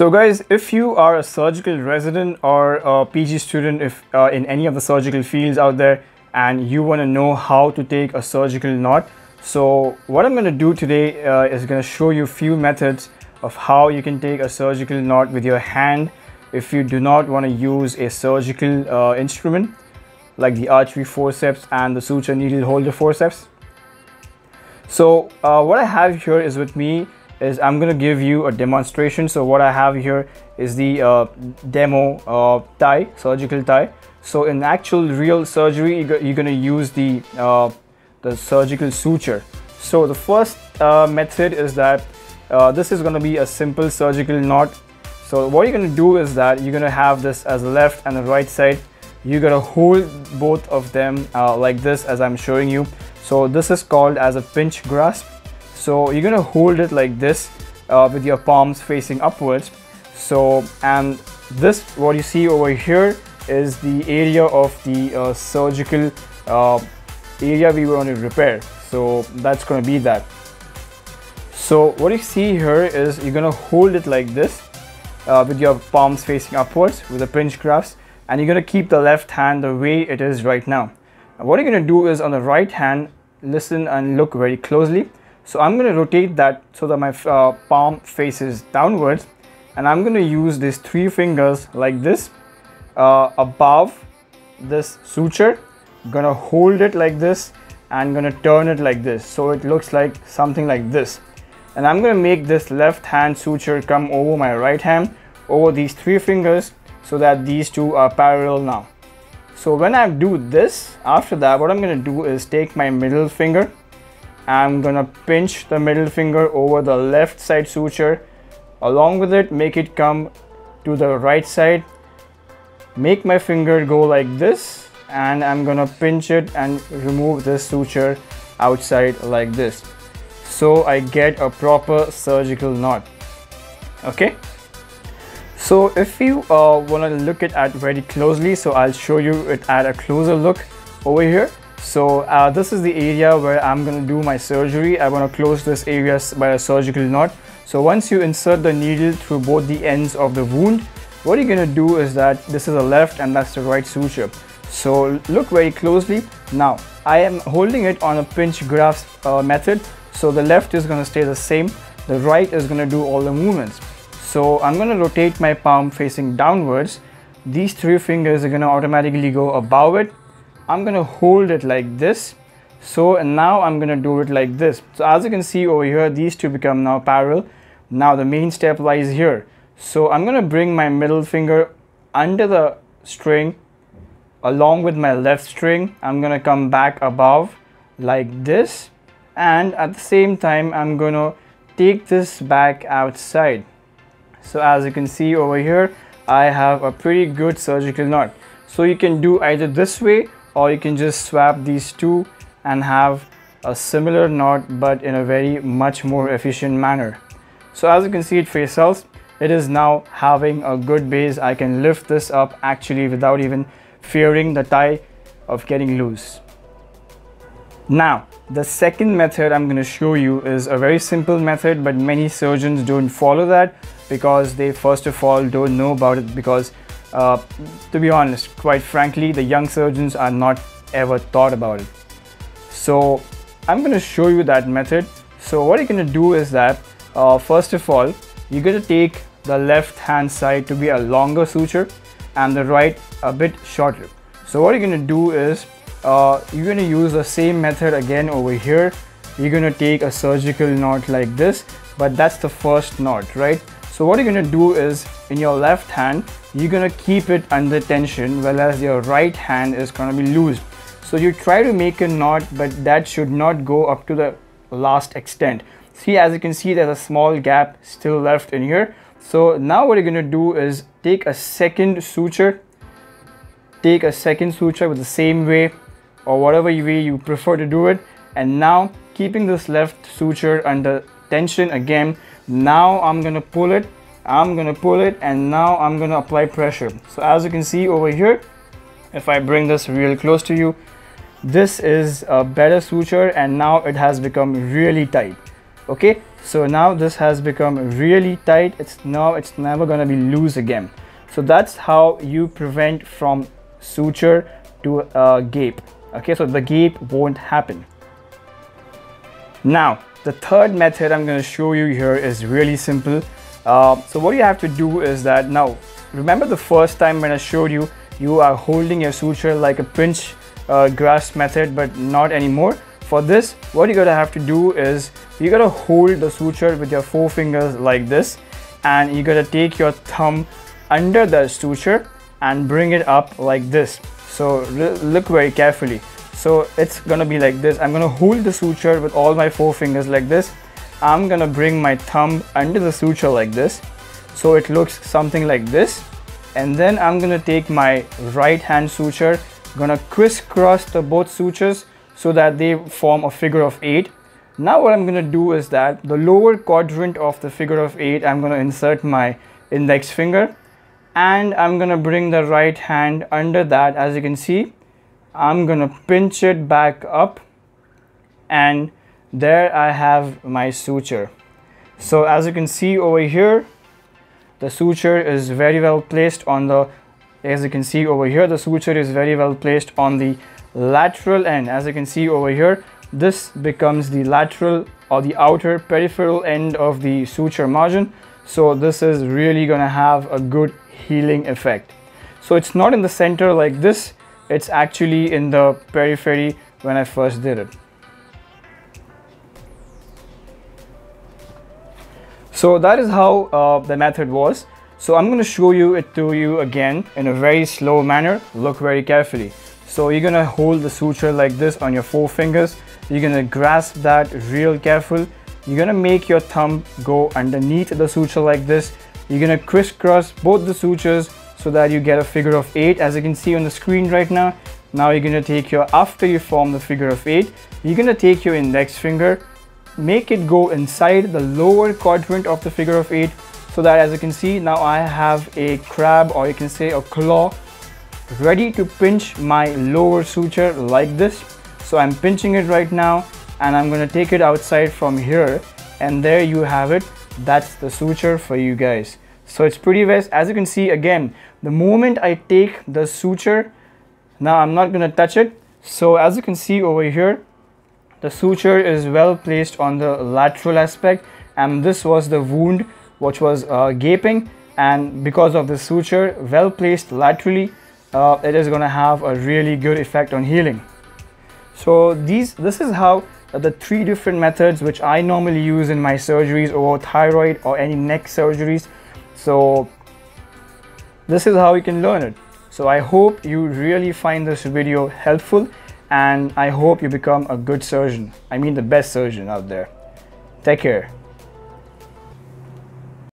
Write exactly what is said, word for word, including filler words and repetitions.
So guys, if you are a surgical resident or a P G student if uh, in any of the surgical fields out there and you want to know how to take a surgical knot, so what I'm going to do today uh, is going to show you a few methods of how you can take a surgical knot with your hand if you do not want to use a surgical uh, instrument like the archery forceps and the suture needle holder forceps. So uh, what I have here is with me is I'm going to give you a demonstration. So what I have here is the uh, demo uh, tie, surgical tie. So in actual real surgery, you're going to use the, uh, the surgical suture. So the first uh, method is that uh, this is going to be a simple surgical knot. So what you're going to do is that you're going to have this as the left and the right side. You're going to hold both of them uh, like this as I'm showing you. So this is called as a pinch grasp. So you're going to hold it like this uh, with your palms facing upwards. So, and this, what you see over here is the area of the uh, surgical uh, area we want to repair. So that's going to be that. So what you see here is you're going to hold it like this uh, with your palms facing upwards with the pinch grasp, and you're going to keep the left hand the way it is right now. And what you're going to do is on the right hand, listen and look very closely. So I'm going to rotate that so that my uh, palm faces downwards, and I'm going to use these three fingers like this uh, above this suture. I'm going to hold it like this and going to turn it like this. So it looks like something like this. And I'm going to make this left hand suture come over my right hand over these three fingers so that these two are parallel now. So when I do this, after that, what I'm going to do is take my middle finger. I'm gonna pinch the middle finger over the left side suture. Along with it, make it come to the right side. Make my finger go like this, and I'm gonna pinch it and remove this suture outside like this. So I get a proper surgical knot. Okay. So if you uh, wanna look it at very closely, so I'll show you it at a closer look over here. So uh, this is the area where I'm going to do my surgery. I want to close this area by a surgical knot. So once you insert the needle through both the ends of the wound, what you're going to do is that this is the left and that's the right suture. So look very closely. Now I am holding it on a pinch grasp uh, method. So the left is going to stay the same. The right is going to do all the movements. So I'm going to rotate my palm facing downwards. These three fingers are going to automatically go above it. I'm going to hold it like this. So, and now I'm going to do it like this. So as you can see over here, these two become now parallel. Now the main step lies here. So I'm going to bring my middle finger under the string along with my left string. I'm going to come back above like this. And at the same time, I'm going to take this back outside. So as you can see over here, I have a pretty good surgical knot. So you can do either this way, or you can just swap these two and have a similar knot but in a very much more efficient manner. So as you can see it for yourselves, it is now having a good base. I can lift this up actually without even fearing the tie of getting loose. Now the second method I'm going to show you is a very simple method, but many surgeons don't follow that because they first of all don't know about it, because Uh, to be honest, quite frankly, the young surgeons are not ever taught about it. So I'm going to show you that method. So what you're going to do is that uh, first of all, you're going to take the left hand side to be a longer suture and the right a bit shorter. So what you're going to do is uh, you're going to use the same method again over here. You're going to take a surgical knot like this, but that's the first knot, right? So what you're going to do is in your left hand, you're going to keep it under tension, whereas your right hand is going to be loose. So you try to make a knot, but that should not go up to the last extent. See, as you can see, there's a small gap still left in here. So now what you're going to do is take a second suture, take a second suture with the same way or whatever way you prefer to do it. And now keeping this left suture under tension again, now I'm going to pull it, I'm going to pull it, and now I'm going to apply pressure. So as you can see over here, if I bring this real close to you, this is a better suture and now it has become really tight. Okay, So now this has become really tight. It's now it's never going to be loose again. So that's how you prevent from suture to a gape. Okay, so the gape won't happen. Now the third method I'm going to show you here is really simple. Uh, so what you have to do is that, now remember the first time when I showed you, you are holding your suture like a pinch uh, grasp method, but not anymore. For this, what you're gonna have to do is you're gonna hold the suture with your four fingers like this, and you're gonna take your thumb under the suture and bring it up like this. So look very carefully. So it's gonna be like this. I'm gonna hold the suture with all my four fingers like this. I'm gonna bring my thumb under the suture like this, so it looks something like this. And then I'm gonna take my right hand suture, gonna crisscross the both sutures so that they form a figure of eight. Now what I'm gonna do is that the lower quadrant of the figure of eight, I'm gonna insert my index finger, and I'm gonna bring the right hand under that. As you can see, I'm gonna pinch it back up, and there I have my suture. So as you can see over here, the suture is very well placed on the as you can see over here the suture is very well placed on the lateral end. As you can see over here, this becomes the lateral or the outer peripheral end of the suture margin. So this is really gonna have a good healing effect. So it's not in the center like this, it's actually in the periphery when I first did it. So that is how uh, the method was. So I'm going to show you it to you again in a very slow manner. Look very carefully. So you're going to hold the suture like this on your four fingers. You're going to grasp that real careful. You're going to make your thumb go underneath the suture like this. You're going to crisscross both the sutures so that you get a figure of eight, as you can see on the screen right now. Now you're going to take your, after you form the figure of eight, you're going to take your index finger, make it go inside the lower quadrant of the figure of eight, so that, as you can see, now I have a crab, or you can say a claw, ready to pinch my lower suture like this. So I'm pinching it right now, and I'm gonna take it outside from here, and there you have it. That's the suture for you guys. So it's pretty best. As you can see again, the moment I take the suture, now I'm not gonna touch it. So as you can see over here, the suture is well placed on the lateral aspect, and this was the wound which was uh, gaping, and because of the suture well placed laterally, uh, it is going to have a really good effect on healing. So these this is how uh, the three different methods which I normally use in my surgeries or thyroid or any neck surgeries. So this is how you can learn it. So I hope you really find this video helpful, and I hope you become a good surgeon. I mean the best surgeon out there. Take care.